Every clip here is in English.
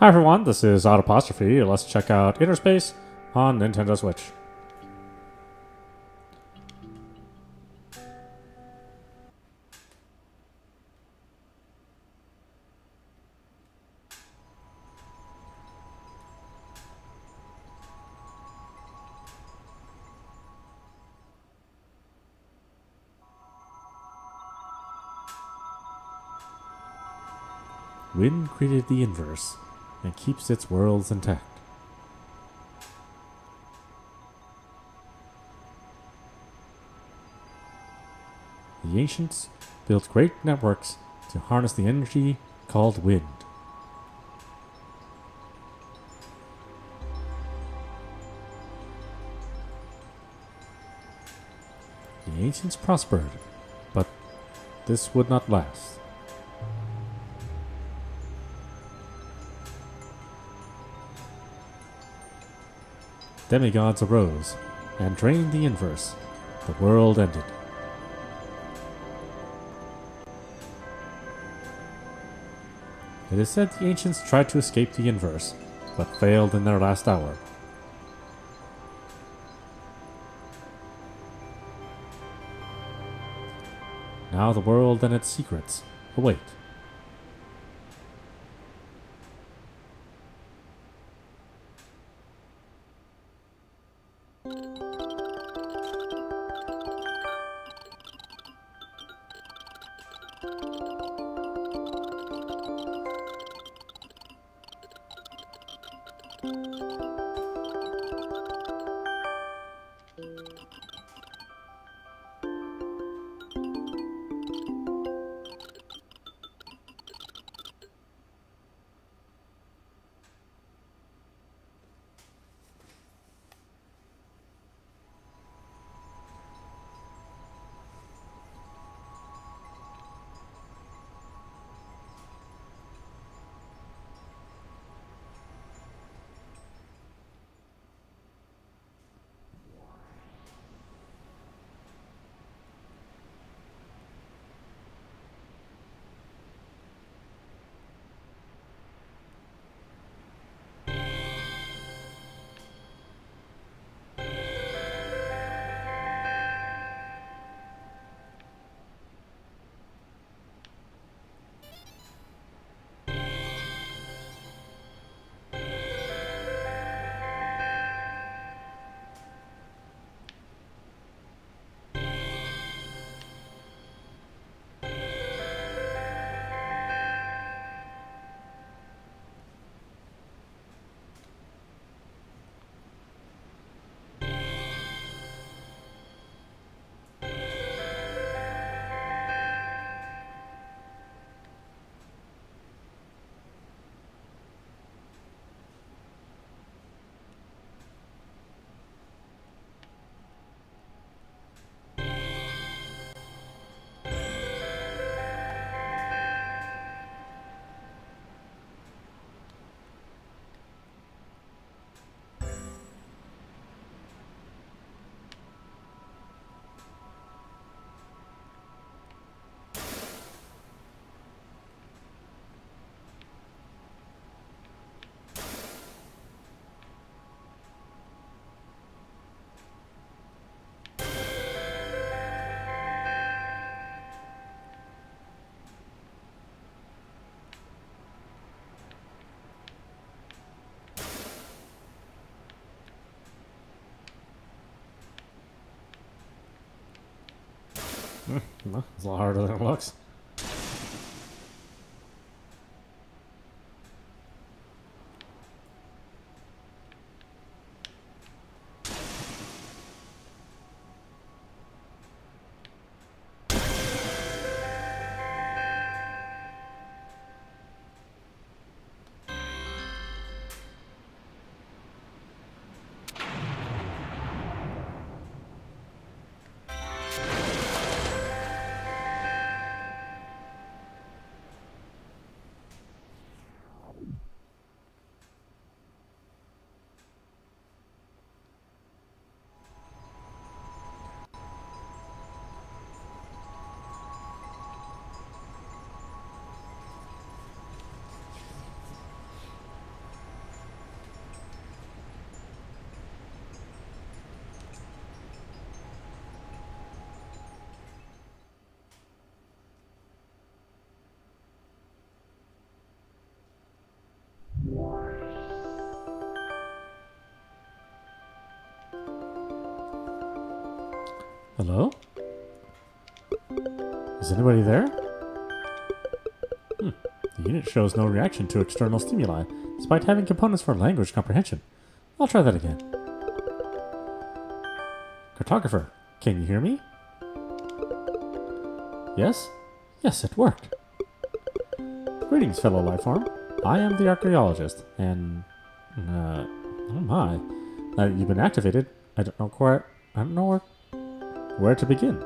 Hi everyone, this is Autopostrophe. Let's check out InnerSpace on Nintendo Switch. Wind created the Inverse and keeps its worlds intact. The ancients built great networks to harness the energy called wind. The ancients prospered, but this would not last. Demigods arose and drained the Inverse. The world ended. It is said the ancients tried to escape the Inverse, but failed in their last hour. Now the world and its secrets await. It's a lot harder than it looks. Hello? Is anybody there? The unit shows no reaction to external stimuli, despite having components for language comprehension. I'll try that again. Cartographer, can you hear me? Yes? Yes, it worked. Greetings, fellow life form. I am the archaeologist, and... oh my. Now that you've been activated, I don't know quite... I don't know where to begin.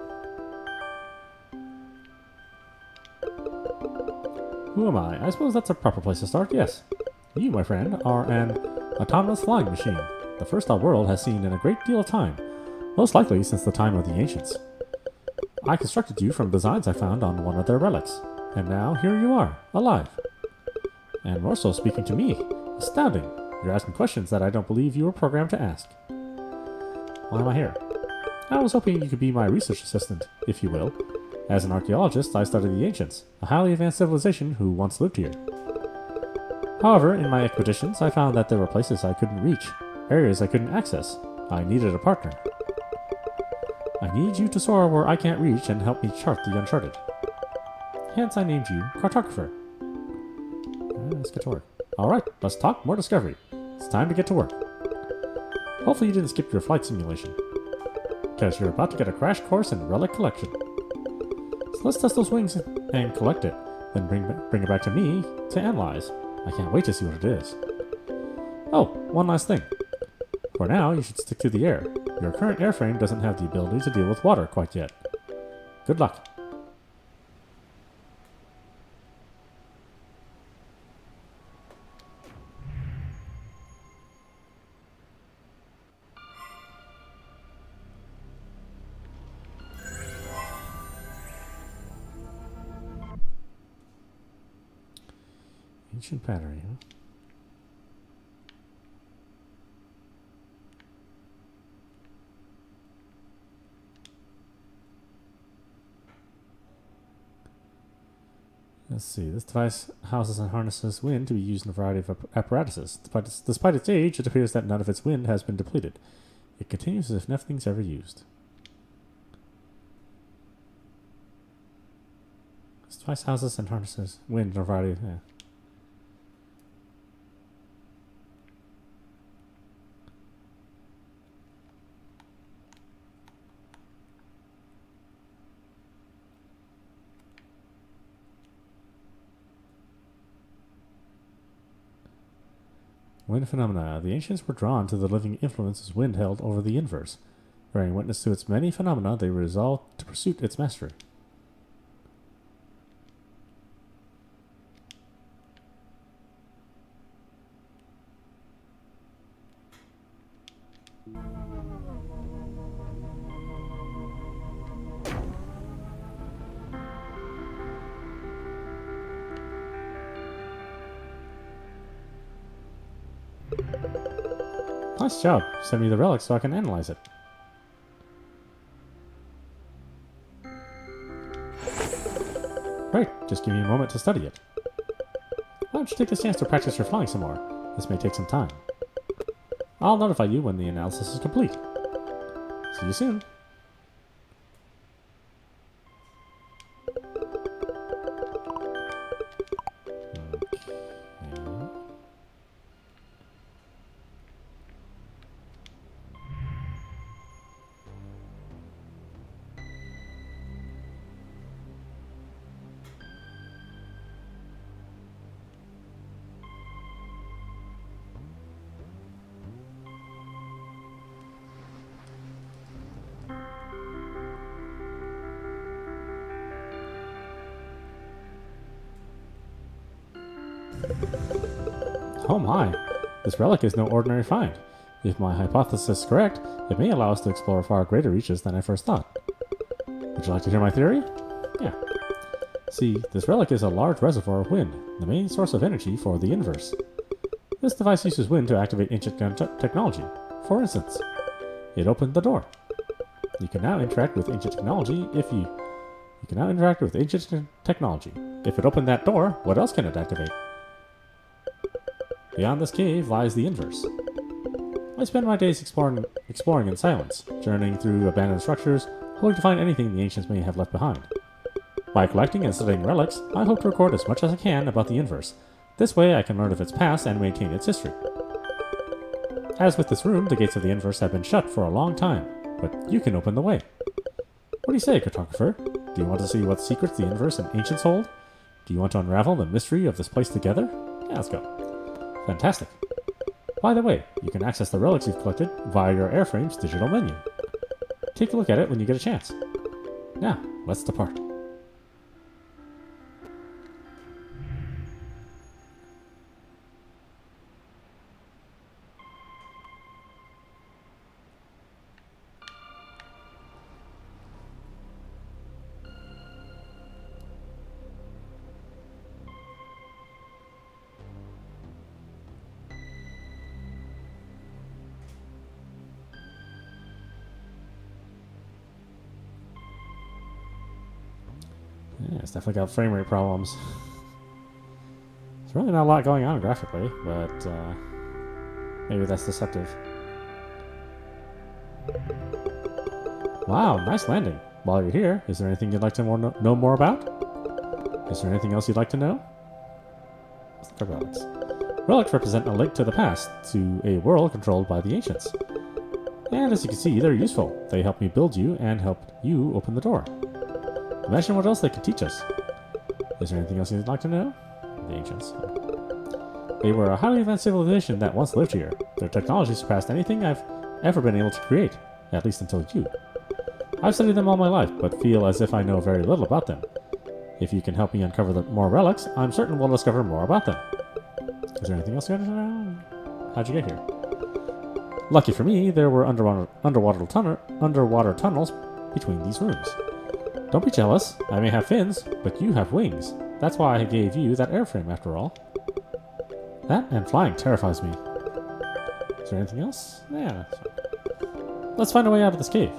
Who am I? I suppose that's a proper place to start, yes. You, my friend, are an autonomous flying machine, the first our world has seen in a great deal of time, most likely since the time of the ancients. I constructed you from designs I found on one of their relics, and now here you are, alive. And more so speaking to me. Astounding. You're asking questions that I don't believe you were programmed to ask. Why am I here? I was hoping you could be my research assistant, if you will. As an archaeologist, I studied the ancients, a highly advanced civilization who once lived here. However, in my expeditions, I found that there were places I couldn't reach, areas I couldn't access. I needed a partner. I need you to soar where I can't reach and help me chart the uncharted. Hence, I named you Cartographer. Let's get to work. Alright, let's talk more discovery. It's time to get to work. Hopefully you didn't skip your flight simulation, because you're about to get a crash course in relic collection. Let's test those wings and collect it, then bring it back to me to analyze. I can't wait to see what it is. Oh, one last thing. For now, you should stick to the air. Your current airframe doesn't have the ability to deal with water quite yet. Good luck. Ancient battery, huh? Let's see. This device houses and harnesses wind to be used in a variety of apparatuses. Despite its age, it appears that none of its wind has been depleted. It continues as if nothing's ever used. This device houses and harnesses wind in a variety of... Yeah. Wind phenomena. The ancients were drawn to the living influences wind held over the inverse. Bearing witness to its many phenomena, they resolved to pursue its mastery. Nice job. Send me the relic so I can analyze it. Great. Just give me a moment to study it. Why don't you take this chance to practice your flying some more? This may take some time. I'll notify you when the analysis is complete. See you soon. Oh my! This relic is no ordinary find. If my hypothesis is correct, it may allow us to explore far greater reaches than I first thought. Would you like to hear my theory? Yeah. See, this relic is a large reservoir of wind, the main source of energy for the inverse. This device uses wind to activate ancient gun technology. For instance, it opened the door. You can now interact with ancient technology if you... You can now interact with ancient technology. If it opened that door, what else can it activate? Beyond this cave lies the inverse. I spend my days exploring in silence, journeying through abandoned structures, hoping to find anything the ancients may have left behind. By collecting and studying relics, I hope to record as much as I can about the Inverse. This way I can learn of its past and maintain its history. As with this room, the gates of the Inverse have been shut for a long time, but you can open the way. What do you say, Cartographer? Do you want to see what secrets the Inverse and ancients hold? Do you want to unravel the mystery of this place together? Yeah, let's go. Fantastic. By the way, you can access the relics you've collected via your airframe's digital menu. Take a look at it when you get a chance. Now, let's depart. Yeah, it's definitely got frame rate problems. There's really not a lot going on graphically, but maybe that's deceptive. Wow, nice landing. While you're here, is there anything you'd like to know more about? Is there anything else you'd like to know? Let's look at relics. Relics represent a link to the past, to a world controlled by the ancients. And as you can see, they're useful. They help me build you and helped you open the door. Imagine what else they could teach us. Is there anything else you'd like to know? The ancients. They were a highly advanced civilization that once lived here. Their technology surpassed anything I've ever been able to create, at least until you. I've studied them all my life, but feel as if I know very little about them. If you can help me uncover more relics, I'm certain we'll discover more about them. Is there anything else you want to know? How'd you get here? Lucky for me, there were underwater tunnels between these rooms. Don't be jealous. I may have fins, but you have wings. That's why I gave you that airframe, after all. That and flying terrifies me. Is there anything else? Yeah. Let's find a way out of this cave.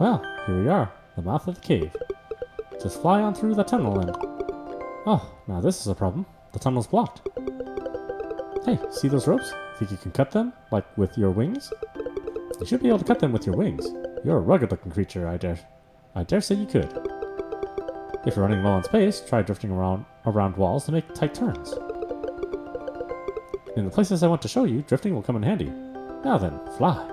Well, here we are, the mouth of the cave. Just fly on through the tunnel and... Oh, now this is a problem. The tunnel's blocked. Hey, see those ropes? Think you can cut them? Like, with your wings? You should be able to cut them with your wings. You're a rugged-looking creature, I dare say you could. If you're running low on space, try drifting around walls to make tight turns. In the places I want to show you, drifting will come in handy. Now then, fly.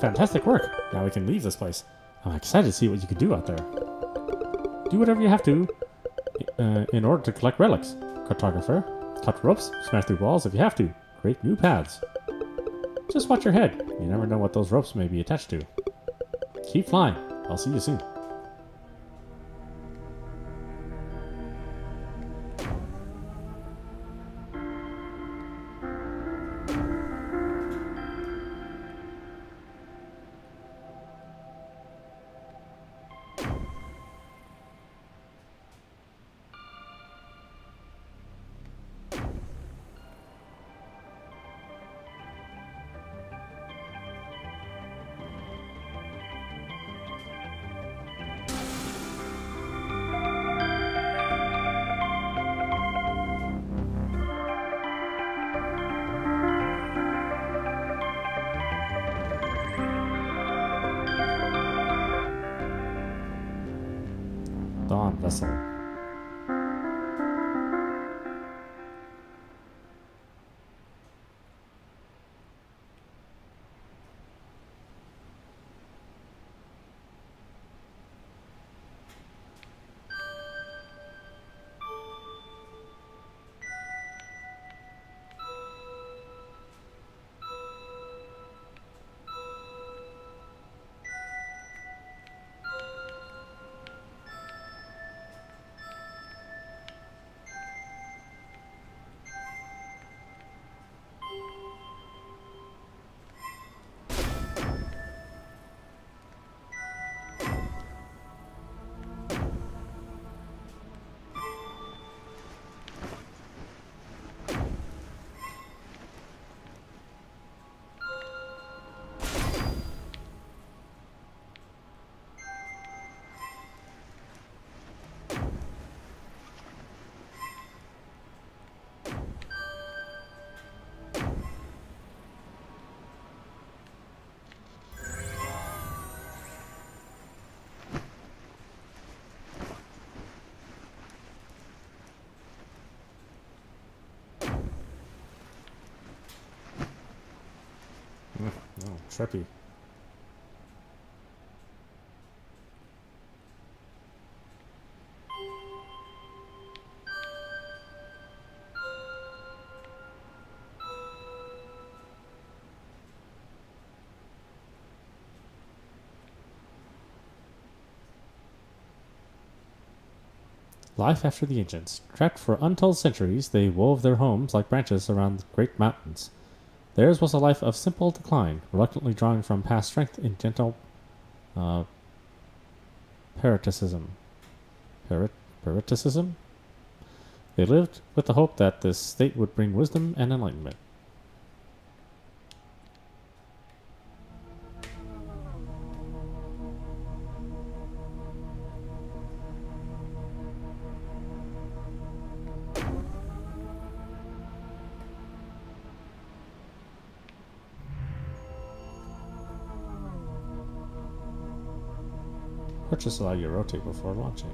Fantastic work! Now we can leave this place. I'm excited to see what you can do out there. Do whatever you have to in order to collect relics. Cartographer, cut ropes, smash through walls if you have to. Create new paths. Just watch your head. You never know what those ropes may be attached to. Keep flying. I'll see you soon. Dawn vessel. Oh, no, trippy. Life after the ancients. Trapped for untold centuries, they wove their homes like branches around great mountains. Theirs was a life of simple decline, reluctantly drawing from past strength in gentle paraticism. Paraticism? They lived with the hope that this state would bring wisdom and enlightenment. Just allow you to rotate before launching.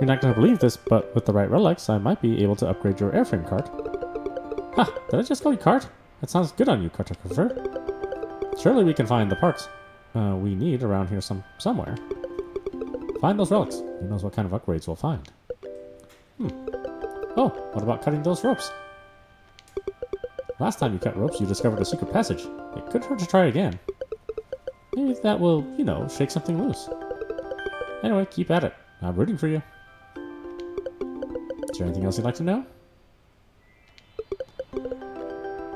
You're not going to believe this, but with the right relics, I might be able to upgrade your airframe cart. Ha! Did I just call you cart? That sounds good on you, Cartographer. Surely we can find the parts we need around here somewhere. Find those relics. Who knows what kind of upgrades we'll find. Oh, what about cutting those ropes? Last time you cut ropes, you discovered a secret passage. It could hurt to try it again. Maybe that will, you know, shake something loose. Anyway, keep at it. I'm rooting for you. Is there anything else you'd like to know?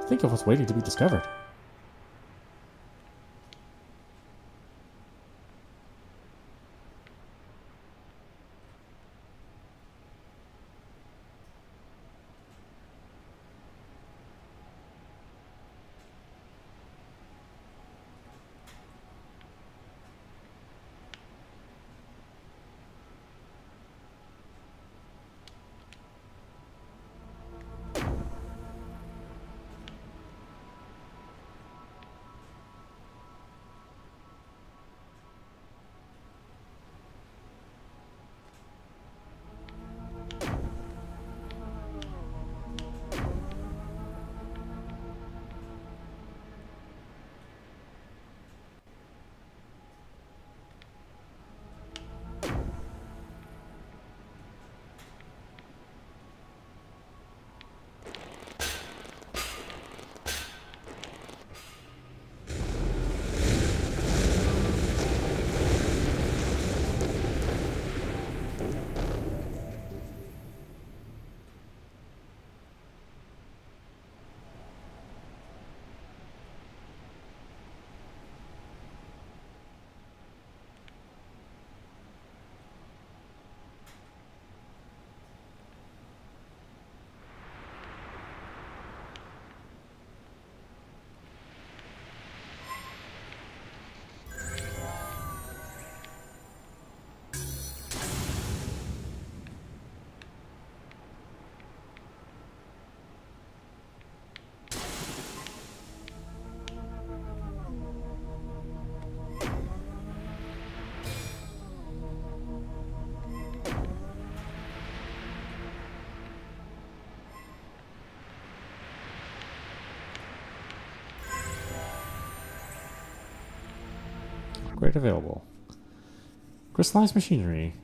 Think of what's waiting to be discovered. Great available. Crystallized machinery.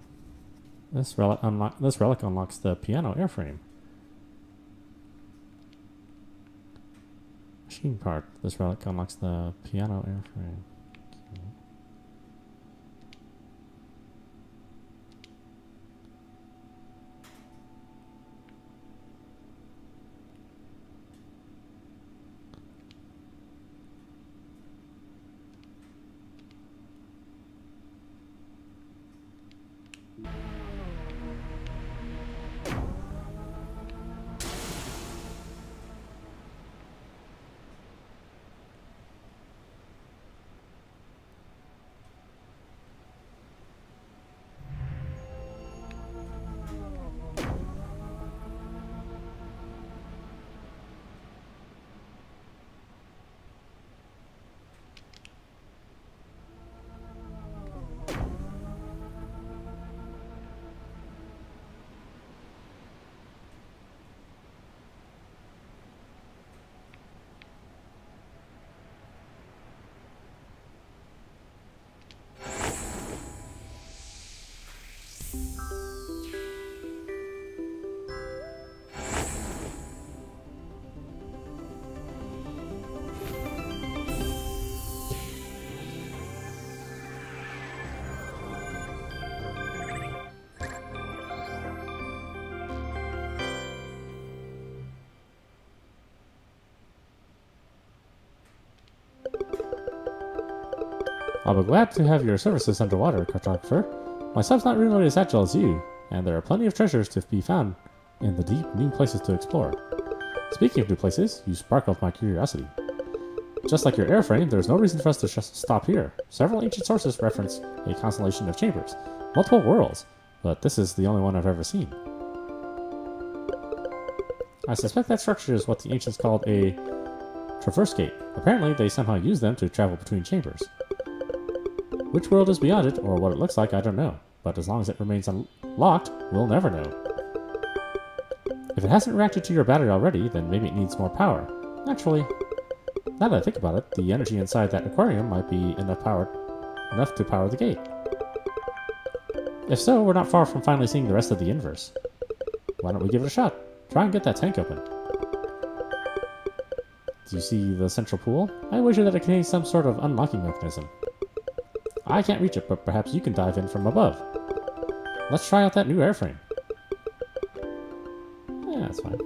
This relic unlocks the piano airframe. Machine part. This relic unlocks the piano airframe. Okay. I'll be glad to have your services underwater, Cartographer. My sub's not really as agile as you, and there are plenty of treasures to be found in the deep, new places to explore. Speaking of new places, you sparkled my curiosity. Just like your airframe, there's no reason for us to just stop here. Several ancient sources reference a constellation of chambers, multiple worlds, but this is the only one I've ever seen. I suspect that structure is what the ancients called a Traverse Gate. Apparently, they somehow use them to travel between chambers. Which world is beyond it, or what it looks like, I don't know. But as long as it remains unlocked, we'll never know. If it hasn't reacted to your battery already, then maybe it needs more power. Actually, now that I think about it, the energy inside that aquarium might be enough to power the gate. If so, we're not far from finally seeing the rest of the Inverse. Why don't we give it a shot? Try and get that tank open. Do you see the central pool? I wager that it contains some sort of unlocking mechanism. I can't reach it, but perhaps you can dive in from above. Let's try out that new airframe. Yeah, that's fine.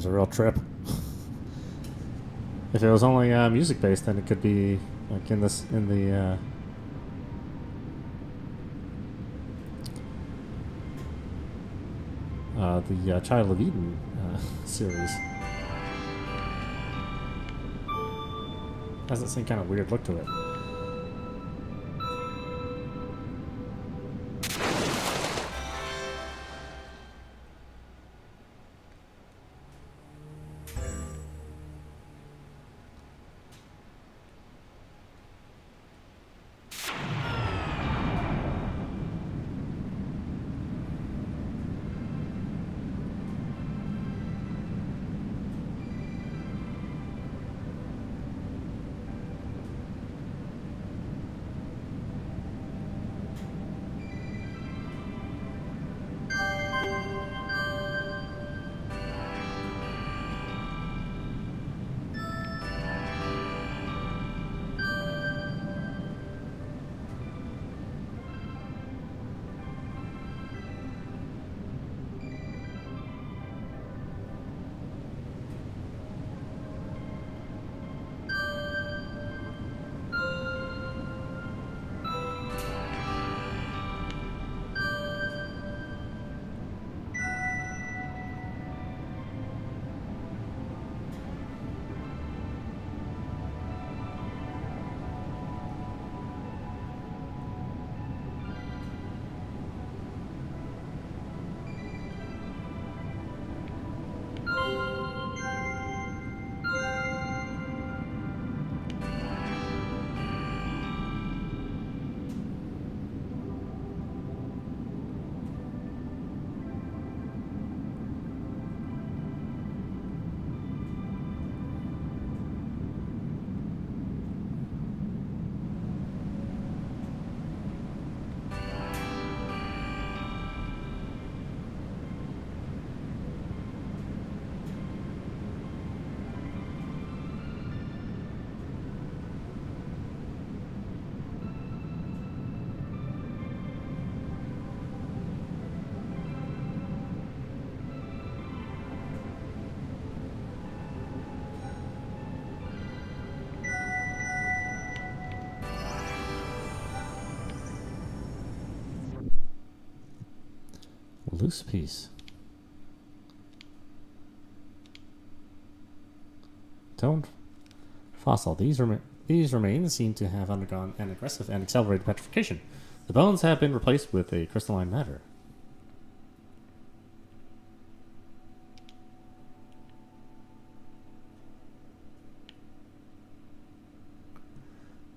game's a real trip. If it was only music based, then it could be like in this the Child of Eden series. Has that same kind of weird look to it. Loose piece. Toned fossil. These remains seem to have undergone an aggressive and accelerated petrification. The bones have been replaced with a crystalline matter.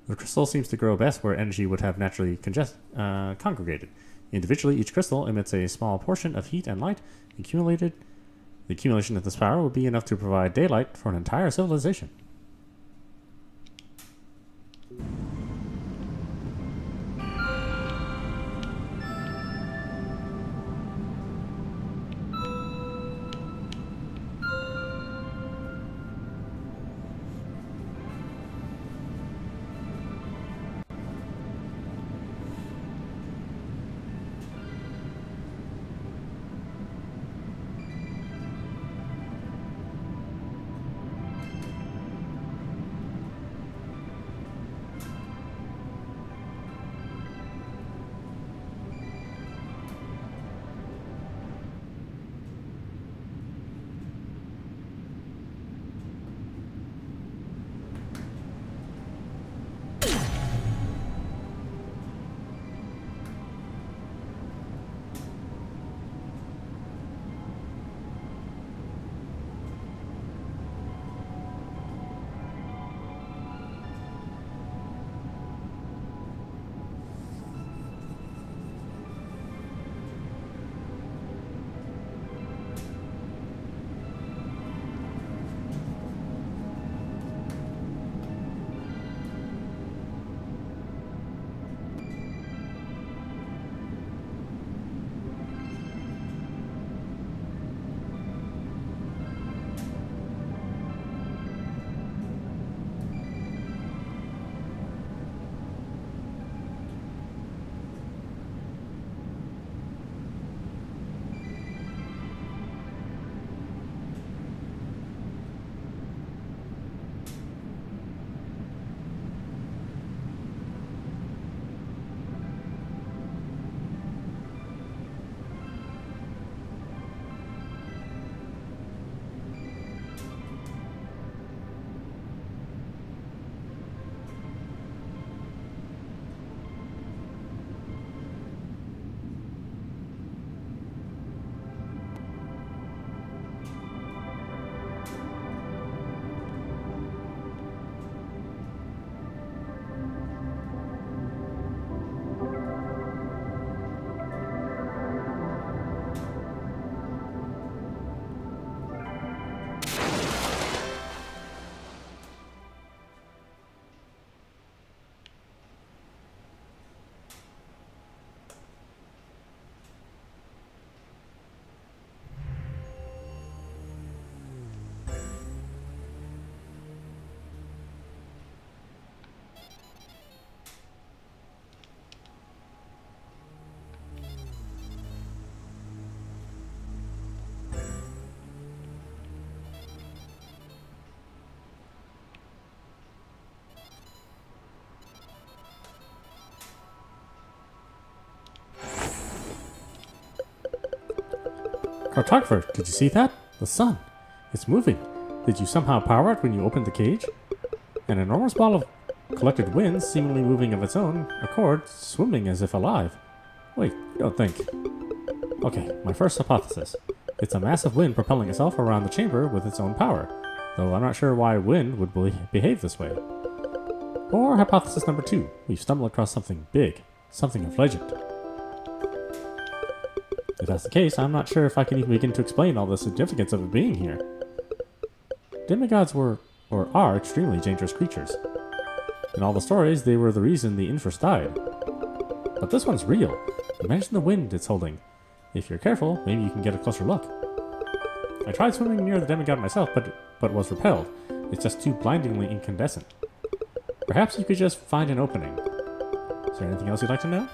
The crystal seems to grow best where energy would have naturally congregated. Individually, each crystal emits a small portion of heat and light. The accumulation of this power would be enough to provide daylight for an entire civilization. Cartographer, did you see that? The sun. It's moving. Did you somehow power it when you opened the cage? An enormous ball of collected wind, seemingly moving of its own accord, swimming as if alive. Wait, you don't think. Okay, my first hypothesis. It's a massive wind propelling itself around the chamber with its own power, though I'm not sure why wind would behave this way. Or hypothesis number two. We've stumbled across something big, something of legend. If that's the case, I'm not sure if I can even begin to explain all the significance of it being here. Demigods were, or are, extremely dangerous creatures. In all the stories, they were the reason the Inverse died. But this one's real. Imagine the wind it's holding. If you're careful, maybe you can get a closer look. I tried swimming near the demigod myself, but was repelled. It's just too blindingly incandescent. Perhaps you could just find an opening. Is there anything else you'd like to know?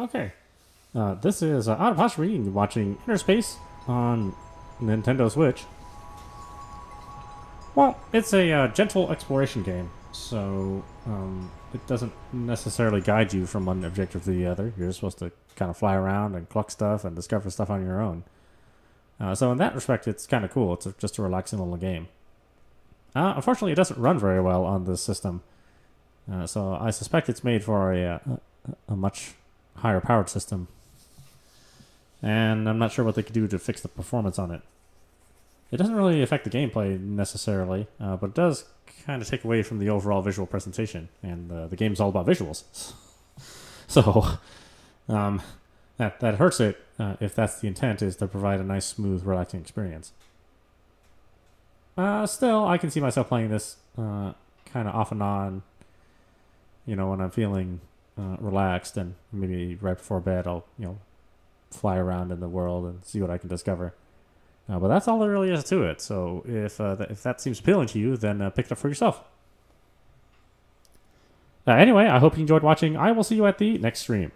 Okay. This is Autopostrophe watching InnerSpace on Nintendo Switch. Well, it's a gentle exploration game, so it doesn't necessarily guide you from one objective to the other. You're supposed to kind of fly around and cluck stuff and discover stuff on your own. So in that respect, it's kind of cool. It's just a relaxing little game. Unfortunately, it doesn't run very well on this system. So I suspect it's made for a much higher powered system. And I'm not sure what they could do to fix the performance on it. It doesn't really affect the gameplay necessarily, but it does kind of take away from the overall visual presentation. And the game's all about visuals. So that hurts it if that's the intent, is to provide a nice, smooth, relaxing experience. Still, I can see myself playing this kind of off and on, you know, when I'm feeling relaxed, and maybe right before bed I'll, you know, fly around in the world and see what I can discover. But that's all there really is to it. So if that seems appealing to you, then pick it up for yourself. Anyway, I hope you enjoyed watching. I will see you at the next stream.